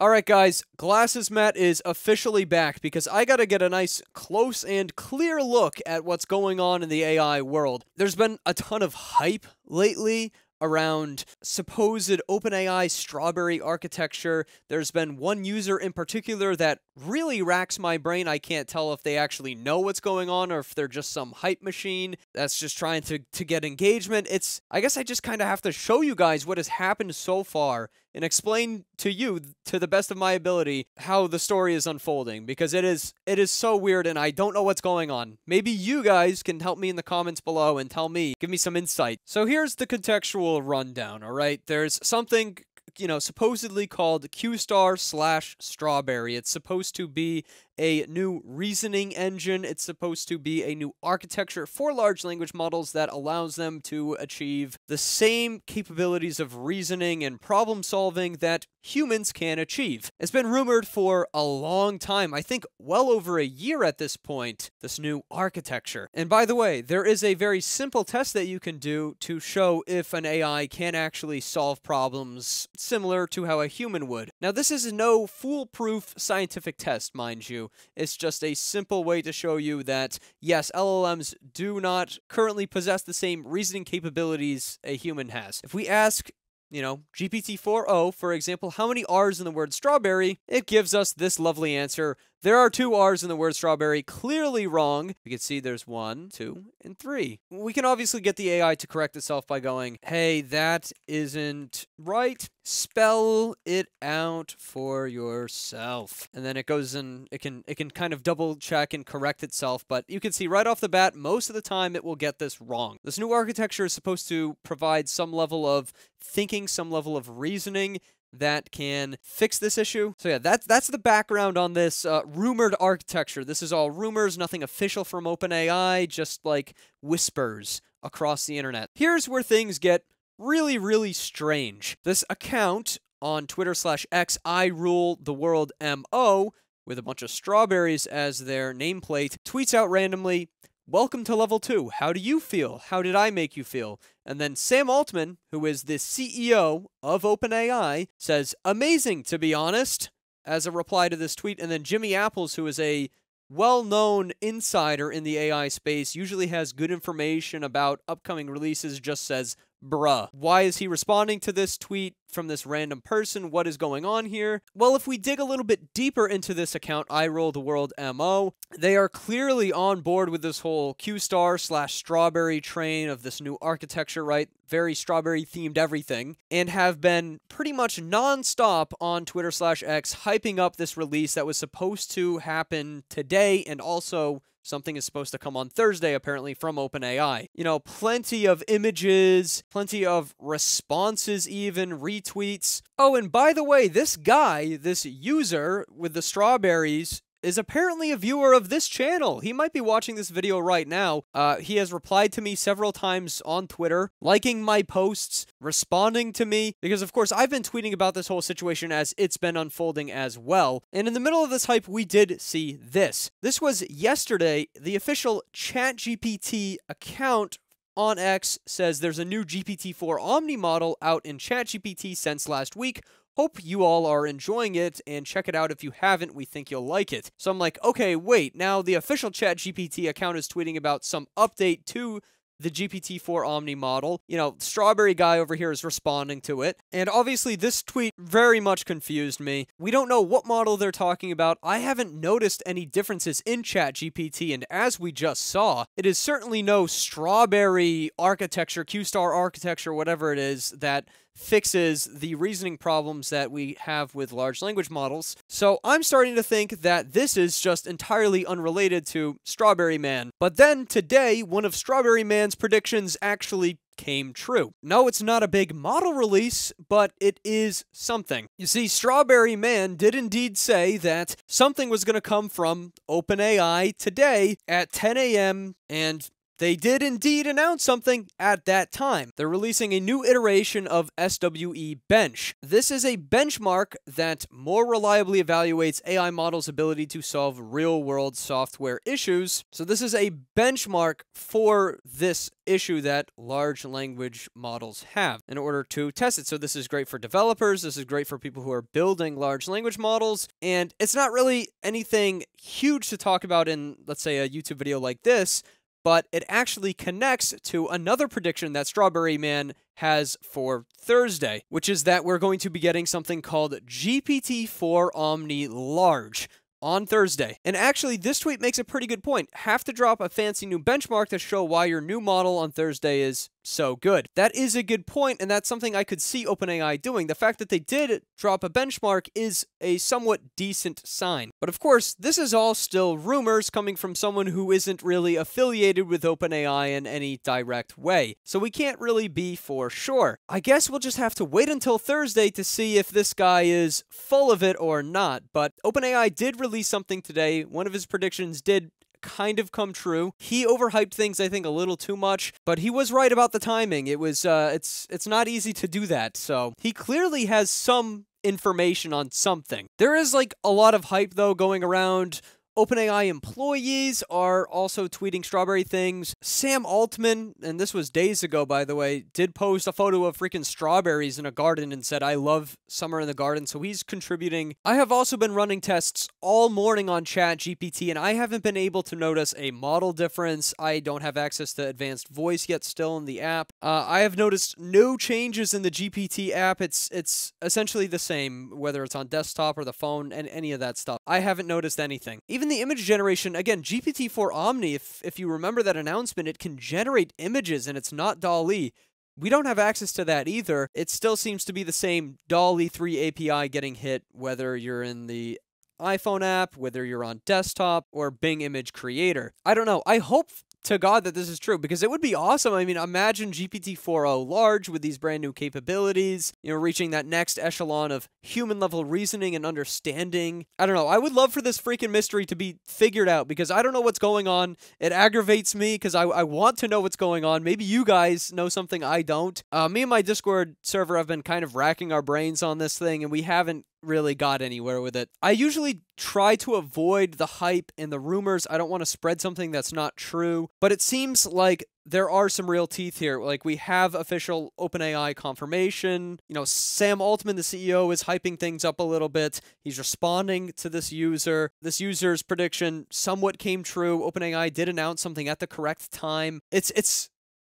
All right, guys, Glasses Matt is officially back because I got to get a nice, close, and clear look at what's going on in the AI world. There's been a ton of hype lately around supposed OpenAI Strawberry architecture. There's been one user in particular that really racks my brain. I can't tell if they actually know what's going on or if they're just some hype machine that's just trying to get engagement. I guess I just kind of have to show you guys what has happened so far and explain to you, to the best of my ability, how the story is unfolding, because it is so weird and I don't know what's going on. Maybe you guys can help me in the comments below and tell me, give me some insight. So here's the contextual rundown, all right? There's something, you know, supposedly called Q Star / Strawberry. It's supposed to be a new reasoning engine. It's supposed to be a new architecture for large language models that allows them to achieve the same capabilities of reasoning and problem solving that humans can achieve. It's been rumored for a long time, I think well over a year at this point, this new architecture. And by the way, there is a very simple test that you can do to show if an AI can actually solve problems similar to how a human would. Now, this is no foolproof scientific test, mind you. It's just a simple way to show you that, yes, LLMs do not currently possess the same reasoning capabilities a human has. If we ask, you know, GPT-4o, for example, how many R's in the word strawberry, it gives us this lovely answer. There are 2 R's in the word strawberry, clearly wrong. You can see there's 1, 2, and 3. We can obviously get the AI to correct itself by going, hey, that isn't right. Spell it out for yourself. And then it goes and it can kind of double check and correct itself, but you can see right off the bat, most of the time it will get this wrong. This new architecture is supposed to provide some level of thinking, some level of reasoning that can fix this issue. So yeah, that's the background on this rumored architecture. This is all rumors, nothing official from OpenAI, just like whispers across the internet. Here's where things get really, really strange. This account on Twitter /X, iRoll the World Mo, with a bunch of strawberries as their nameplate, tweets out randomly, "Welcome to level 2. How do you feel? How did I make you feel?" And then Sam Altman, who is the CEO of OpenAI, says, "Amazing, to be honest," as a reply to this tweet. And then Jimmy Apples, who is a well-known insider in the AI space, usually has good information about upcoming releases, just says, "Bruh." Why is he responding to this tweet from this random person? What is going on here? Well, if we dig a little bit deeper into this account, iRoll the World Mo, they are clearly on board with this whole Q Star / Strawberry train of this new architecture, right? Very strawberry themed everything, and have been pretty much nonstop on Twitter /X hyping up this release that was supposed to happen today, and also something is supposed to come on Thursday, apparently, from OpenAI. You know, plenty of images, plenty of responses, even retweets. Oh, and by the way, this guy, this user with the strawberries, is apparently a viewer of this channel. He might be watching this video right now. He has replied to me several times on Twitter, liking my posts, responding to me, because of course I've been tweeting about this whole situation as it's been unfolding as well. And in the middle of this hype, we did see this. This was yesterday. The official ChatGPT account on X says there's a new GPT-4 Omni model out in ChatGPT since last week. Hope you all are enjoying it, and check it out if you haven't. We think you'll like it. So I'm like, okay, wait, now the official ChatGPT account is tweeting about some update to the GPT-4 Omni model. You know, Strawberry guy over here is responding to it. And obviously this tweet very much confused me. We don't know what model they're talking about. I haven't noticed any differences in ChatGPT, and as we just saw, it is certainly no Strawberry architecture, Q-Star architecture, whatever it is, that fixes the reasoning problems that we have with large language models. So I'm starting to think that this is just entirely unrelated to Strawberry Man. But then today, one of Strawberry Man's predictions actually came true. No, it's not a big model release, but it is something. You see, Strawberry Man did indeed say that something was going to come from OpenAI today at 10 a.m. and They did indeed announce something at that time. They're releasing a new iteration of SWE Bench. This is a benchmark that more reliably evaluates AI models' ability to solve real-world software issues. So this is a benchmark for this issue that large language models have in order to test it. So this is great for developers, this is great for people who are building large language models, and it's not really anything huge to talk about in, let's say, a YouTube video like this, but it actually connects to another prediction that Strawberry Man has for Thursday, which is that we're going to be getting something called GPT-4 Omni Large on Thursday. And actually, this tweet makes a pretty good point. Have to drop a fancy new benchmark to show why your new model on Thursday is so good. That is a good point, and that's something I could see OpenAI doing. The fact that they did drop a benchmark is a somewhat decent sign. But of course, this is all still rumors coming from someone who isn't really affiliated with OpenAI in any direct way. So we can't really be for sure. I guess we'll just have to wait until Thursday to see if this guy is full of it or not. But OpenAI did release something today. One of his predictions did kind of come true. He overhyped things, I think, a little too much, but he was right about the timing. It was, it's not easy to do that, so he clearly has some information on something. There is, like, a lot of hype, though, going around. OpenAI employees are also tweeting Strawberry things. Sam Altman, and this was days ago, by the way, did post a photo of freaking strawberries in a garden and said, "I love summer in the garden," so he's contributing. I have also been running tests all morning on ChatGPT, and I haven't been able to notice a model difference. I don't have access to advanced voice yet still in the app. I have noticed no changes in the GPT app. It's essentially the same, whether it's on desktop or the phone and any of that stuff. I haven't noticed anything. Even the image generation, again, GPT-4 Omni, if you remember that announcement, it can generate images and it's not DALL-E. We don't have access to that either. It still seems to be the same DALL-E 3 API getting hit, whether you're in the iPhone app, whether you're on desktop, or Bing Image Creator. I don't know. I hope to God that this is true, because it would be awesome. I mean, imagine GPT-4o large with these brand new capabilities, you know, reaching that next echelon of human-level reasoning and understanding. I don't know. I would love for this freaking mystery to be figured out, because I don't know what's going on. It aggravates me, because I want to know what's going on. Maybe you guys know something I don't. Me and my Discord server have been kind of racking our brains on this thing, and we haven't really got anywhere with it. I usually try to avoid the hype and the rumors. I don't want to spread something that's not true, but it seems like there are some real teeth here. Like, we have official OpenAI confirmation. You know, Sam Altman, the CEO, is hyping things up a little bit. He's responding to this user. This user's prediction somewhat came true. OpenAI did announce something at the correct time.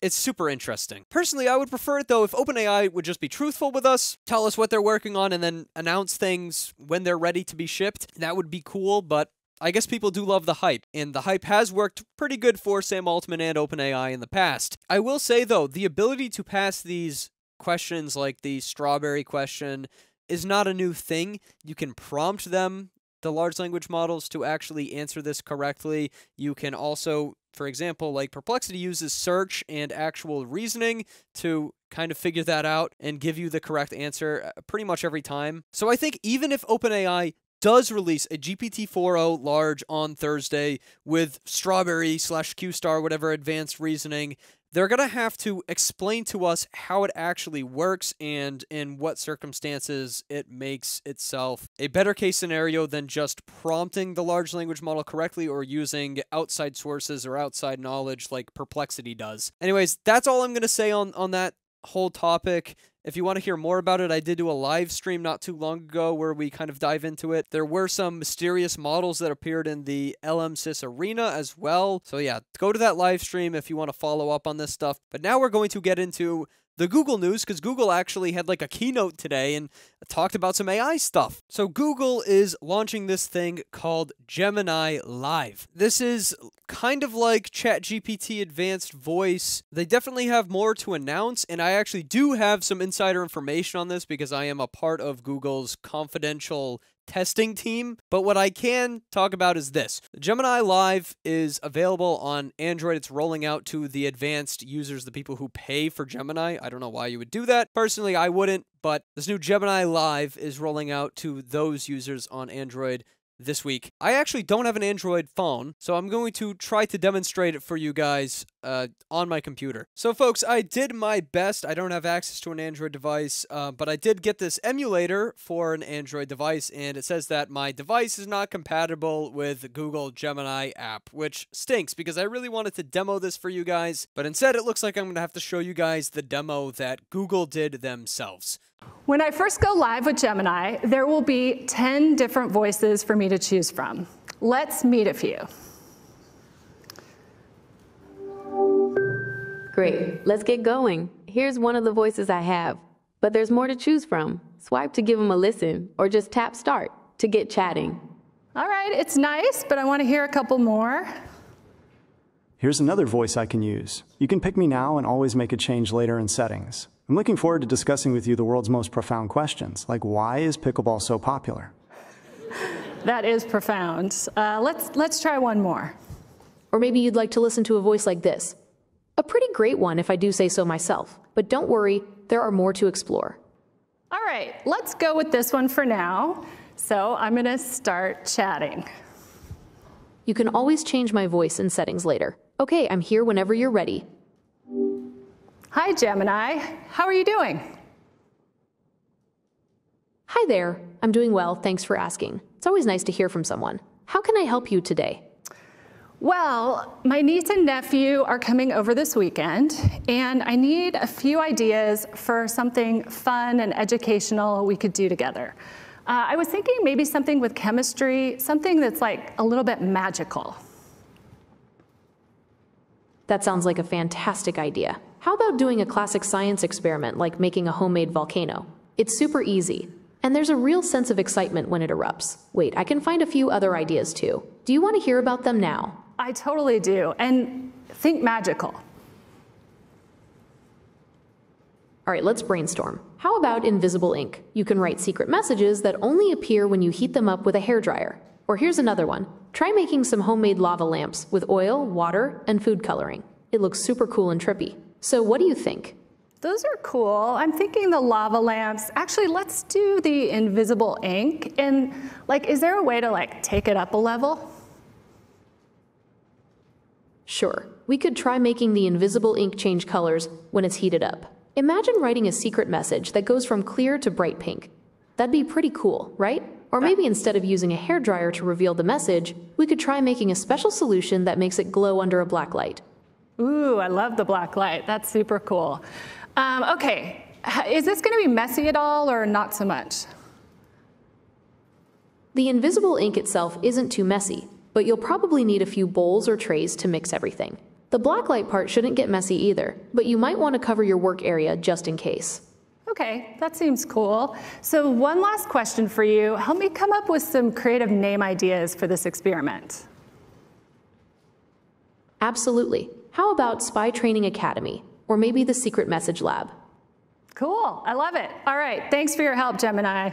It's super interesting. Personally, I would prefer it, though, if OpenAI would just be truthful with us, tell us what they're working on, and then announce things when they're ready to be shipped. That would be cool, but I guess people do love the hype, and the hype has worked pretty good for Sam Altman and OpenAI in the past. I will say, though, the ability to pass these questions, like the strawberry question, is not a new thing. You can prompt them, the large language models, to actually answer this correctly. You can also, for example, like Perplexity uses search and actual reasoning to kind of figure that out and give you the correct answer pretty much every time. So I think even if OpenAI does release a GPT-4o large on Thursday with Strawberry / Q Star, whatever advanced reasoning, they're going to have to explain to us how it actually works and in what circumstances it makes itself a better case scenario than just prompting the large language model correctly or using outside sources or outside knowledge like Perplexity does. Anyways, that's all I'm going to say on that whole topic. If you want to hear more about it, I did do a live stream not too long ago where we kind of dive into it. There were some mysterious models that appeared in the LM Sys arena as well. So yeah, go to that live stream if you want to follow up on this stuff. But now we're going to get into the Google news, because Google actually had like a keynote today and talked about some AI stuff. So Google is launching this thing called Gemini Live. This is kind of like ChatGPT Advanced Voice. They definitely have more to announce, and I actually do have some insider information on this because I am a part of Google's confidential testing team, but what I can talk about is this. Gemini Live is available on Android. It's rolling out to the advanced users, the people who pay for Gemini. I don't know why you would do that. Personally, I wouldn't, but this new Gemini Live is rolling out to those users on Android this week. I actually don't have an Android phone, so I'm going to try to demonstrate it for you guys on my computer. So folks, I did my best. I don't have access to an Android device, but I did get this emulator for an Android device, and it says that my device is not compatible with Google Gemini app, which stinks because I really wanted to demo this for you guys, but instead it looks like I'm going to have to show you guys the demo that Google did themselves. When I first go live with Gemini, there will be 10 different voices for me to choose from. Let's meet a few. Great, let's get going. Here's one of the voices I have, but there's more to choose from. Swipe to give them a listen, or just tap start to get chatting. All right, it's nice, but I want to hear a couple more. Here's another voice I can use. You can pick me now and always make a change later in settings. I'm looking forward to discussing with you the world's most profound questions, like why is pickleball so popular? That is profound. Let's try one more. Or maybe you'd like to listen to a voice like this. A pretty great one if I do say so myself, but don't worry, there are more to explore. All right, let's go with this one for now. So I'm gonna start chatting. You can always change my voice in settings later. Okay, I'm here whenever you're ready. Hi, Gemini. How are you doing? Hi there. I'm doing well. Thanks for asking. It's always nice to hear from someone. How can I help you today? Well, my niece and nephew are coming over this weekend, and I need a few ideas for something fun and educational we could do together. I was thinking maybe something with chemistry, something that's like a little bit magical. That sounds like a fantastic idea. How about doing a classic science experiment like making a homemade volcano? It's super easy, and there's a real sense of excitement when it erupts. Wait, I can find a few other ideas too. Do you want to hear about them now? I totally do, and think magical. All right, let's brainstorm. How about invisible ink? You can write secret messages that only appear when you heat them up with a hairdryer. Or here's another one. Try making some homemade lava lamps with oil, water, and food coloring. It looks super cool and trippy. So what do you think? Those are cool. I'm thinking the lava lamps. Actually, let's do the invisible ink. And like, is there a way to like take it up a level? Sure. We could try making the invisible ink change colors when it's heated up. Imagine writing a secret message that goes from clear to bright pink. That'd be pretty cool, right? Or maybe instead of using a hairdryer to reveal the message, we could try making a special solution that makes it glow under a black light. Ooh, I love the black light. That's super cool. Okay, is this going to be messy at all or not so much? The invisible ink itself isn't too messy, but you'll probably need a few bowls or trays to mix everything. The black light part shouldn't get messy either, but you might want to cover your work area just in case. Okay, that seems cool. So one last question for you. Help me come up with some creative name ideas for this experiment. Absolutely. How about Spy Training Academy, or maybe the Secret Message Lab? Cool, I love it. All right, thanks for your help, Gemini.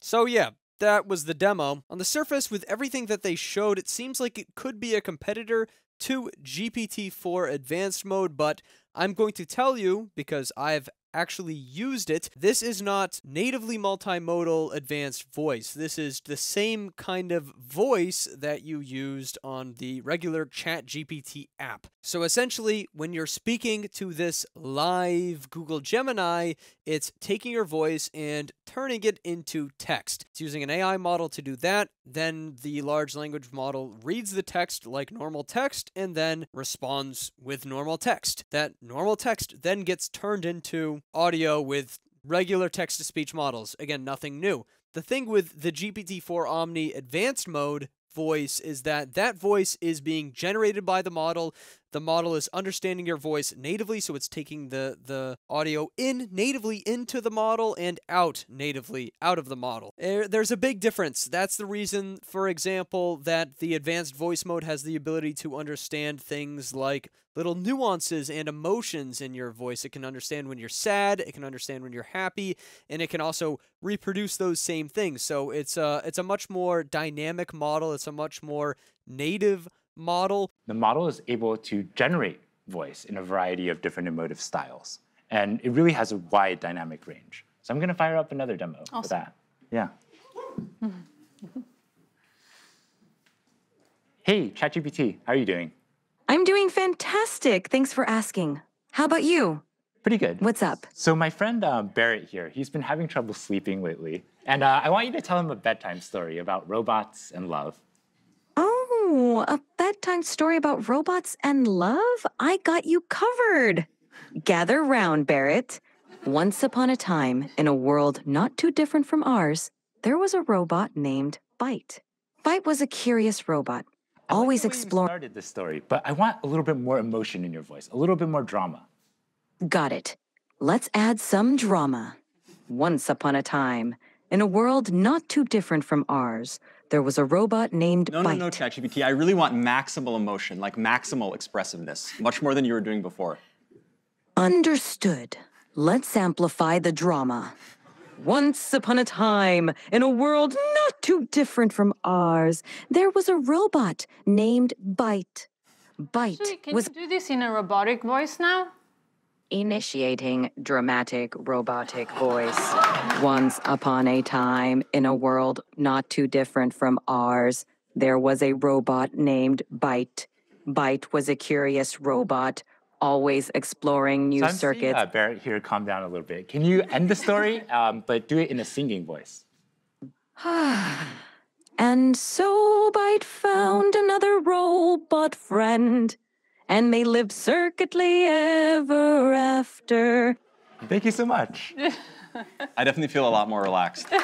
So yeah, that was the demo. On the surface, with everything that they showed, it seems like it could be a competitor to GPT-4 Advanced Mode, but I'm going to tell you, because I've actually used it, this is not natively multimodal advanced voice. This is the same kind of voice that you used on the regular ChatGPT app. So essentially, when you're speaking to this live Google Gemini, it's taking your voice and turning it into text. It's using an AI model to do that. Then the large language model reads the text like normal text and then responds with normal text. That normal text then gets turned into audio with regular text-to-speech models. Again, nothing new. The thing with the GPT-4 Omni Advanced Mode voice is that that voice is being generated by the model. The model is understanding your voice natively, so it's taking the audio in natively into the model and out natively out of the model. There's a big difference. That's the reason, for example, that the advanced voice mode has the ability to understand things like little nuances and emotions in your voice. It can understand when you're sad, it can understand when you're happy, and it can also reproduce those same things. So it's a much more dynamic model. It's a much more native model. The model is able to generate voice in a variety of different emotive styles, and it really has a wide dynamic range. So I'm going to fire up another demo for that. Yeah. Hey, ChatGPT, how are you doing? I'm doing fantastic. Thanks for asking. How about you? Pretty good. What's up? So my friend Barrett here, he's been having trouble sleeping lately. And I want you to tell him a bedtime story about robots and love. Oh, a bedtime story about robots and love? I got you covered. Gather round, Barrett. Once upon a time, in a world not too different from ours, there was a robot named Bite. Bite was a curious robot, always exploring. I started this story, but I want a little bit more emotion in your voice, a little bit more drama. Got it. Let's add some drama. Once upon a time, in a world not too different from ours, there was a robot named Bite. No, ChatGPT. I really want maximal emotion, like maximal expressiveness, much more than you were doing before. Understood. Let's amplify the drama. Once upon a time, in a world not too different from ours, there was a robot named Bite. Can you do this in a robotic voice now? Initiating dramatic robotic voice. Once upon a time, in a world not too different from ours, there was a robot named Bite. Bite was a curious robot, always exploring new circuits. I'm seeing, Barrett here, calm down a little bit. Can you end the story, but do it in a singing voice? And so Bite found another robot friend, and they lived circuitly ever after. Thank you so much. I definitely feel a lot more relaxed. And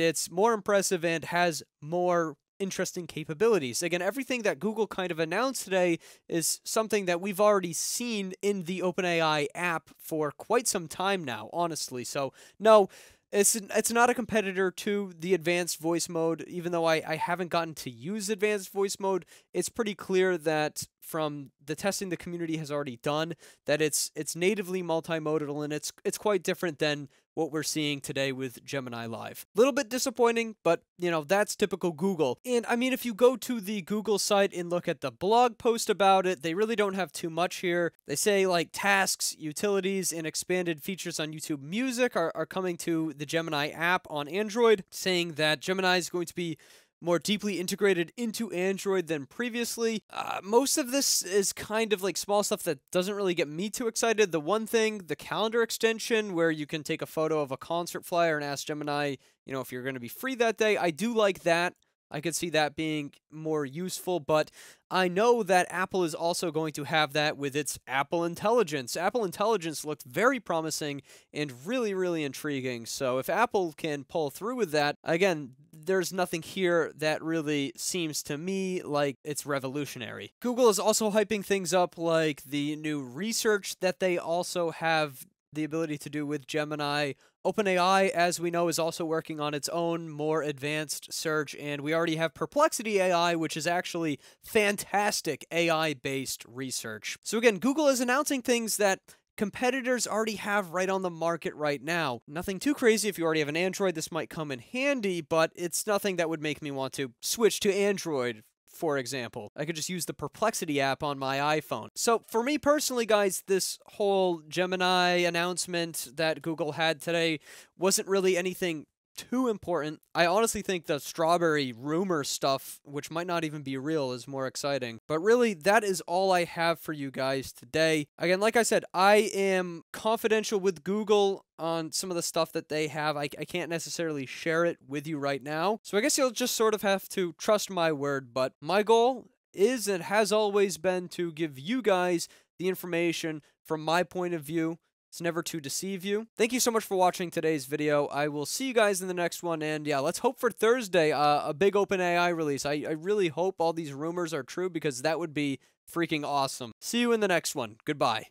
it's more impressive and has more interesting capabilities. Again, everything that Google kind of announced today is something that we've already seen in the OpenAI app for quite some time now, honestly. So, no, it's not a competitor to the advanced voice mode, even though I haven't gotten to use advanced voice mode. It's pretty clear that from the testing the community has already done, that it's natively multimodal, and it's quite different than what we're seeing today with Gemini Live. A little bit disappointing, but, you know, that's typical Google. And, I mean, if you go to the Google site and look at the blog post about it, they really don't have too much here. They say, like, tasks, utilities, and expanded features on YouTube Music are coming to the Gemini app on Android, saying that Gemini is going to be more deeply integrated into Android than previously. Most of this is kind of like small stuff that doesn't really get me too excited. The one thing, the calendar extension, where you can take a photo of a concert flyer and ask Gemini, you know, if you're going to be free that day. I do like that. I could see that being more useful, but I know that Apple is also going to have that with its Apple Intelligence. Apple Intelligence looked very promising and really, really intriguing. So if Apple can pull through with that, again, there's nothing here that really seems to me like it's revolutionary. Google is also hyping things up like the new research that they also have the ability to do with Gemini. OpenAI, as we know, is also working on its own more advanced search, and we already have Perplexity AI, which is actually fantastic AI-based research. So again, Google is announcing things that competitors already have right on the market right now. Nothing too crazy. If you already have an Android, this might come in handy, but it's nothing that would make me want to switch to Android. For example, I could just use the Perplexity app on my iPhone. So for me personally, guys, this whole Gemini announcement that Google had today wasn't really anything too important. I honestly think the Strawberry rumor stuff, which might not even be real, is more exciting. But really, that is all I have for you guys today. Again, like I said, I am confidential with Google on some of the stuff that they have. I can't necessarily share it with you right now. So I guess you'll just sort of have to trust my word. But my goal is and has always been to give you guys the information from my point of view. It's never to deceive you. Thank you so much for watching today's video. I will see you guys in the next one. And yeah, let's hope for Thursday, a big OpenAI release. I really hope all these rumors are true because that would be freaking awesome. See you in the next one. Goodbye.